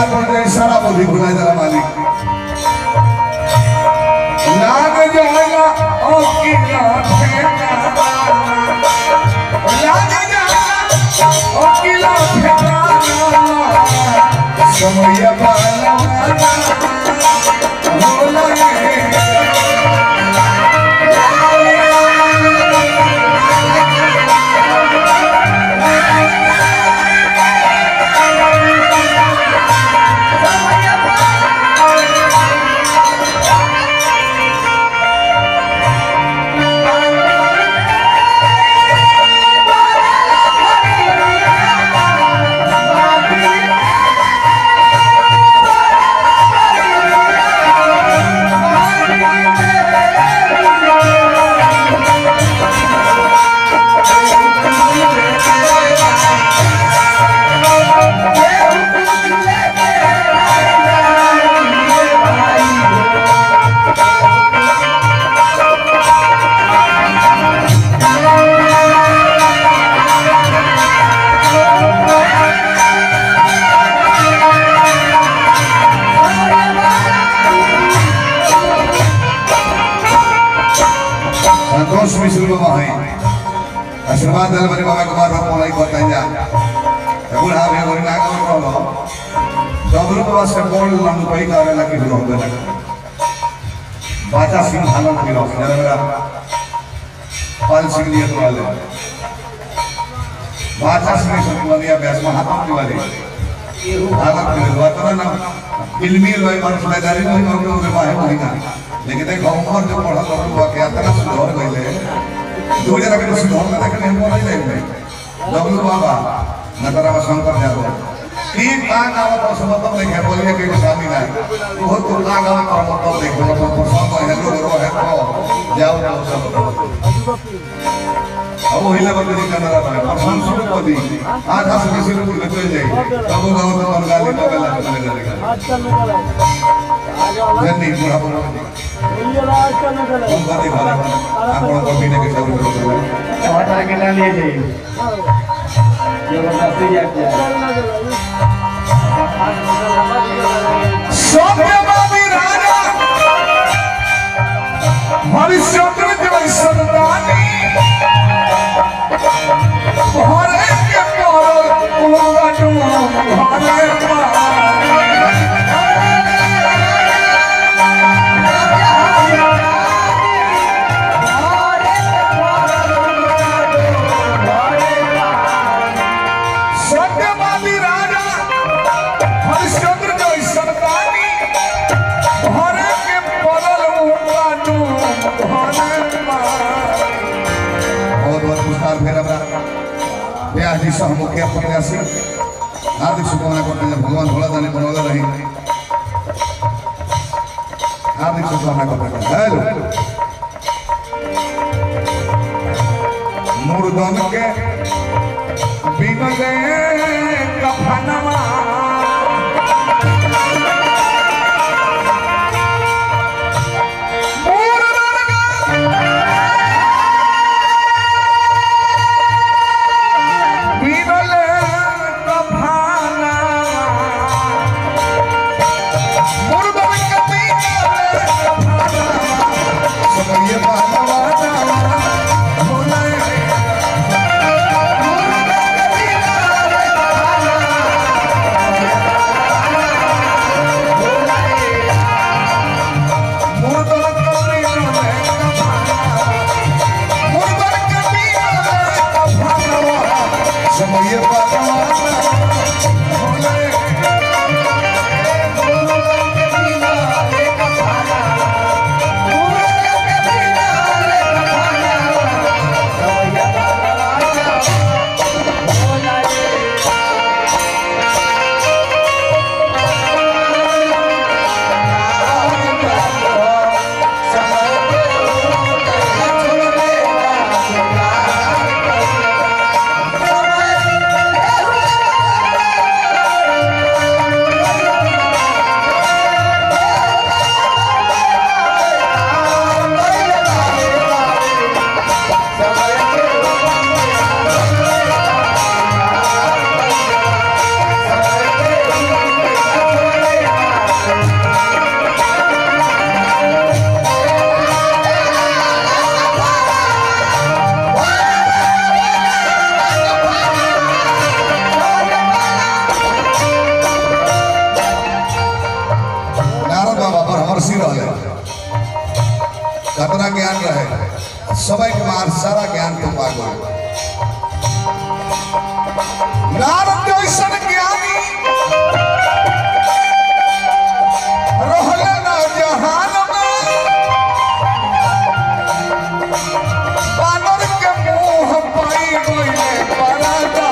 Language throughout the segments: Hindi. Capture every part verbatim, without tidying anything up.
सारा बोली बुलाए जरा मालिक लाग जाएगा ओ की लाग जाएगा ओ की लाग समय बाला बोला आशीर्वाद बने बाबा कुमार बाबू लाई बताए जा बुढ़ा में गोरी ना कर बोलो डबरू बाबा से बोल लंग कोई करे लगी हो गए बाजा सिंह हालन के लोग जरा मेरा पाल सिंह लिए तो वाले बाजा सिंह सुन वाली अभ्यास महात्मा की वाली हालन के लोग तो ना इल्मी लोग पर फलादारी नहीं करके उन्हें बाहर नहीं ना लेकिन एक उम्र जो पढ़ा तो हुआ क्या तरह सुधार गई है दो जरा के सुधार में देखने हम नहीं लेंगे डब्लू बाबा नगरवा शंकर जाओ की का गांव पर समतम देखे बोलिए के शादी ना वो तो का गांव पर मतलब देखो पर प्रसंग है लोग रो है तो जाओ जाओ सब अब ओहिला बंदी करना रहा प्रसंग शुरू कर दी आज हंस के सिर पर लग जाए तब वो गांव पर गाली का गला चले जाएगा आज चल निकला आ जाओ नहीं बुढ़ा बुढ़ा ये राज का नगर है बात है आपन कॉपी ने के सब छोटा के ना ले जाइए ये बात से याद किया सौम्य बाबी राजा भविष्य के जीवन संतानी और एक और उनका तुम हमारे मुख्य प्रत्याशी हार्दिक शुभकामना करते हैं भगवान भोला जाने बनोला रहे हार्दिक शुभकामना करते हैं हेलो मुर्दन के बिन गए कफनमा खुशी रहे, कतना ज्ञान रहे, सब मार सारा ज्ञान तो पा गए। नारद जैसा ज्ञानी रहला ना जहान में, बानर के मुंह पाई गई परादा।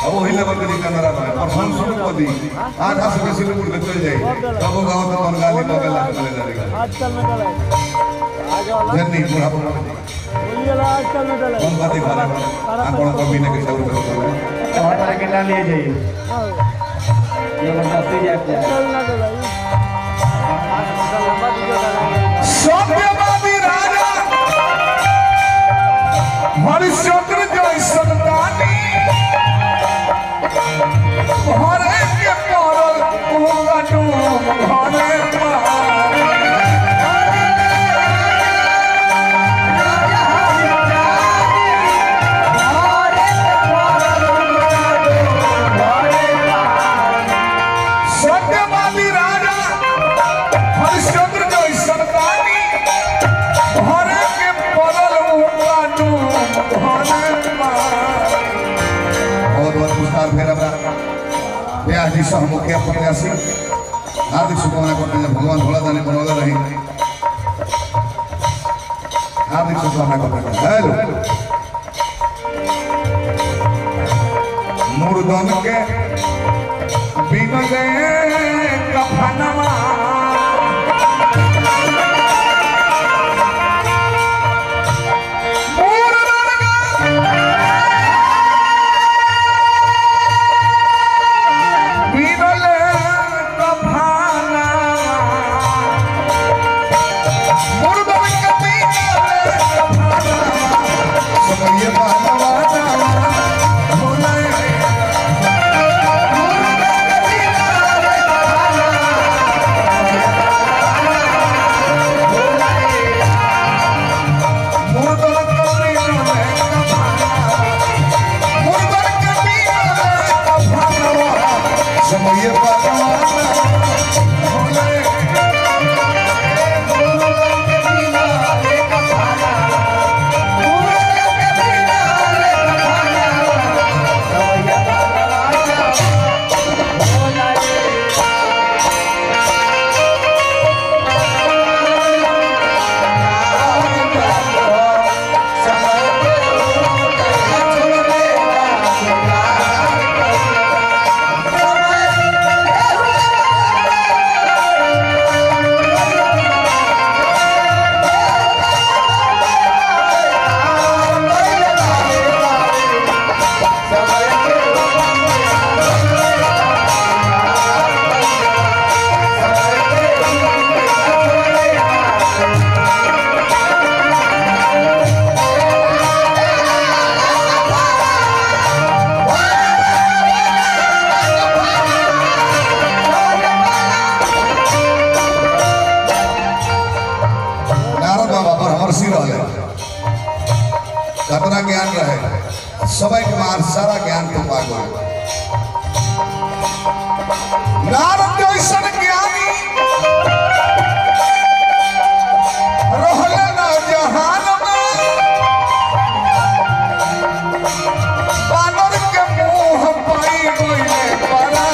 अब वही लेवल के निकलना रहा है और संसद को दी आज आप से सिर्फ उड़ कर जाए तब वो गांव तक बंगाल ही बंगाल निकल जाएगा। आजकल में चला है जर्नी पूरा पूरा बोलिएला आजकल में चला है कौन बातें कर रहे हैं आप बड़ा कमी ने के साथ उड़ कर और तरह के ना लिए जाइए ये बंदा से जाए चलना चला आज बंदा लंबा वीडियो डालेंगे सौम्य बाबी राजा हमारी चक्र जय संतानी हरे के कारण होगा तो हरे सत्यवादी राजा हरिश्चंद्र जय सरकारी हरे के बदल होगा तो हरे बहुत बहुत पुरस्कार फेरा जी सह मुखिया प्रत्याशी हार्दिक शुभकामना करते हैं। भगवान भोला दानी बनौला रही हार्दिक शुभकामना करते हैं। हेलो मुर्दन के बिन गए कफनमा कतना ज्ञान रहे सब कुमार सारा ज्ञान तो पागो नारद ऐसा ज्ञानी रहलन जहान में बानर के मुंह पाई गए परादा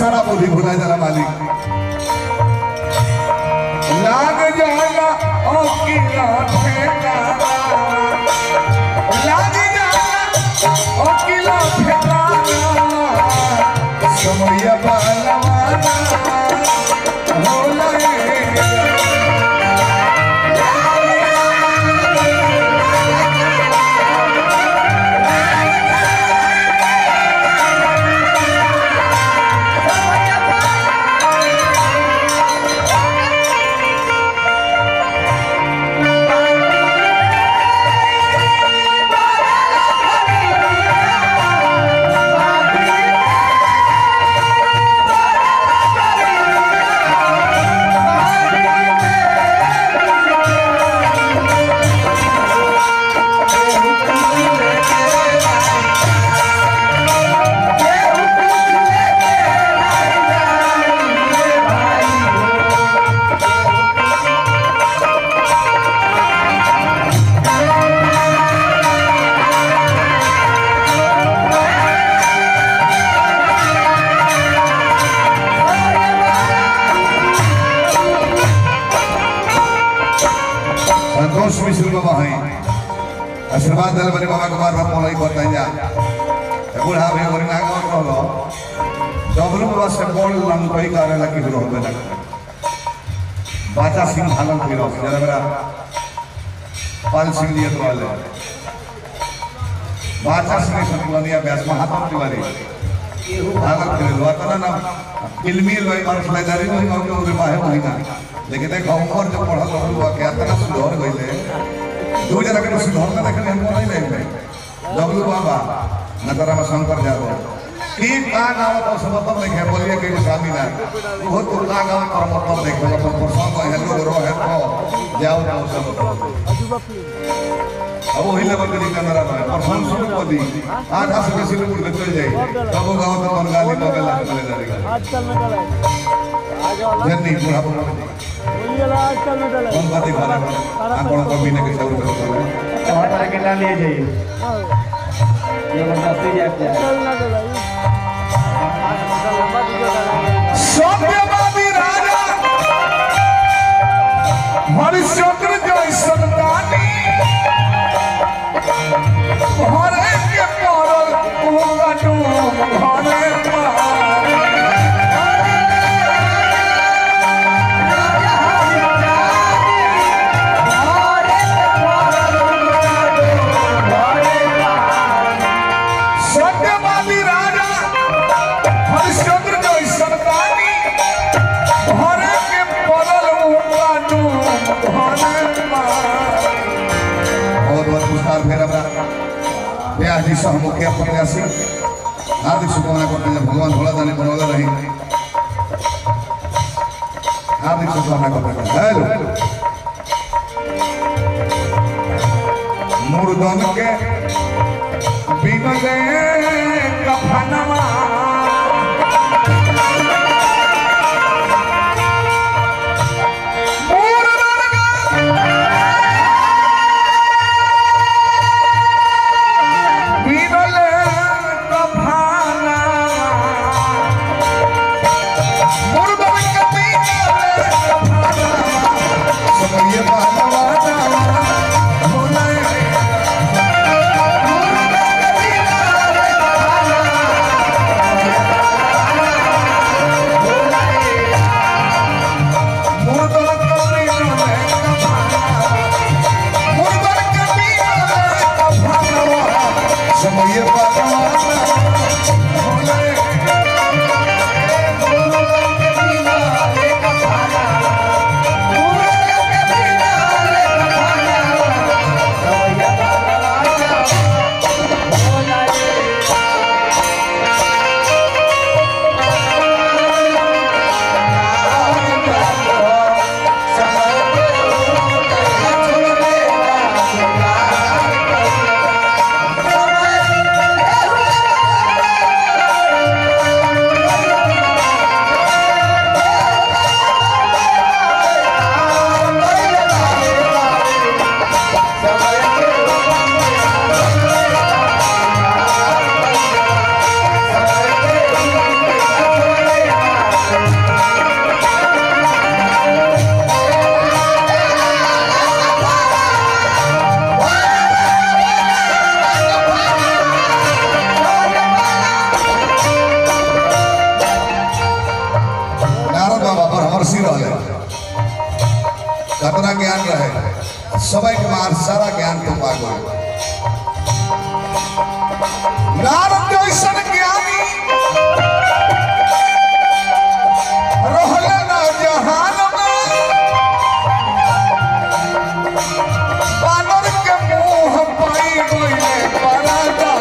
सारा बोधी भुला जरा मालिक लाग जाला ओ की लागे लाग जाला ओ की लागे समया बालवाना हो लगे आशीर्वाद दल बने बाबा कुमार बाप मोलाई बताई जा बुढ़ा भे और नागो बोलो डबलू बाबा से बोल लंग कोई करे लकी ब्रो बे ना बाचा सिंह हालन फिरो जरा मेरा पाल सिंह लिए तो वाले बाचा सिंह संकुलनिया व्यास महात्मा तिवारी हालन फिरो वातना ना इल्मील भाई मार्च लगारी नहीं और के उरे बाहे भाई ना लेकिन देखो ऊपर जो पढ़ा लोग हुआ क्या तरह सुधर गई ले दो जरा के सुधार का देखने हमको नहीं लेंगे डब्लू बाबा नतराम शंकर जादव की का नाम तो समतम लिखे बोलिए के स्वामी ना बहुत तो का नाम पर मतलब देखो अपन प्रसंग हेलो रो है तो जाओ जाओ सब अब ओही लेवल के नतराम है प्रसंग सुन को दी आठ से बेसी लोग निकल जाए तब गांव तो मन गाली लगे लगे जाएगा आजकल में डाले आ जाओ जन्नी बुढ़ा बोलिएला आजकल में डाले कौन बात है आपन को बिना के सब हमारे के ना ले जाइए ये बंदा से जाते हैं चल ना भाई सौम्यवादी राजा हमारी शंकर जय संतानी हमारे के पारल होगा जो हमारे सब मुख्य प्रत्याशी हार्दिक शुभकामना करते हैं भगवान भोला दानी बनौला रहे हार्दिक शुभकामना करते हैं हेलो मुर्दन के बिना गए कफनमा सबई कुमार सारा ज्ञान तो पागल नारद ऐसा ज्ञानी रहला ना जहान में बानर के मुंह पाई गईले परादा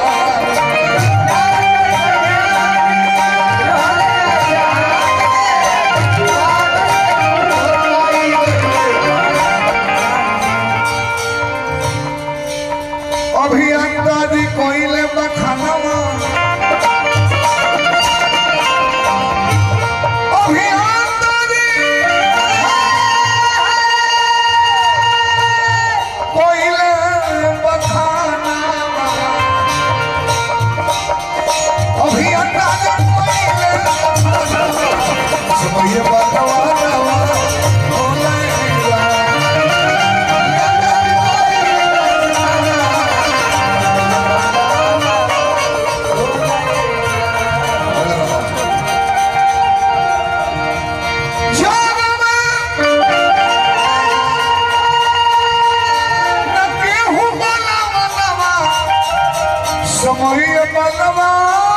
समोहिया मनवा।